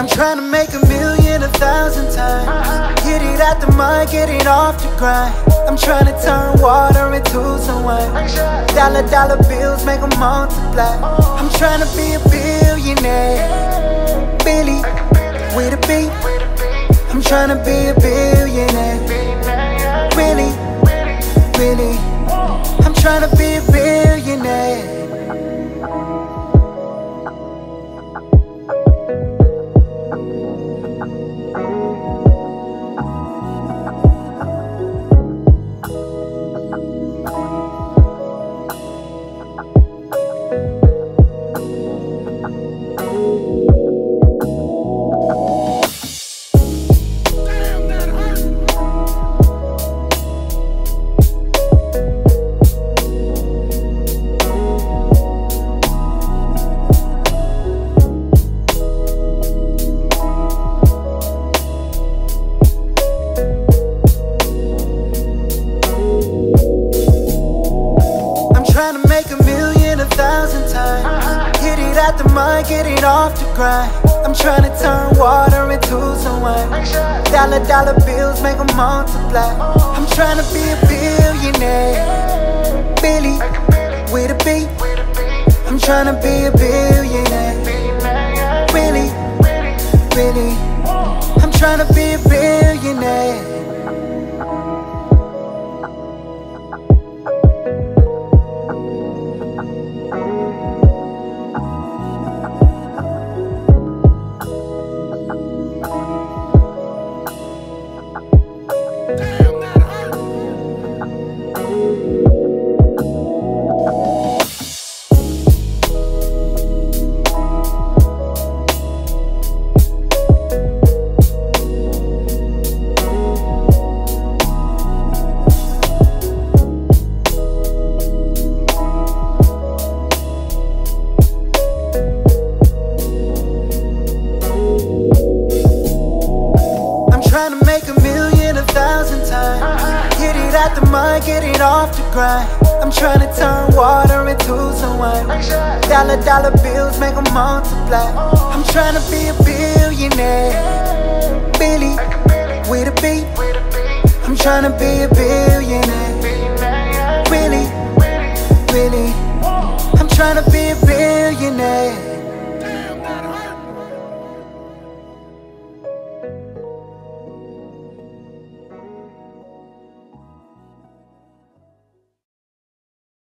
I'm trying to make a million 1,000 times. Get it out the mud, get it off the grind. I'm trying to turn water into some wine. Dollar, dollar bills, make them multiply. I'm trying to be a billionaire. Billy, with a B. I'm trying to be a billionaire. Really, really. I'm trying to be a billionaire. The mind, get it off the grind. I'm trying to turn water into some wine. Dollar, dollar bills, make them multiply. I'm trying to be a billionaire. Billy, with a B. I'm trying to be a billionaire. Really, really. I'm trying to be a billionaire. Get the mud, get it off the grind. I'm trying to turn water into some wine. Dollar, dollar bills, make them multiply. I'm trying to be a billionaire. Billy, with a B. I'm trying to be a billionaire.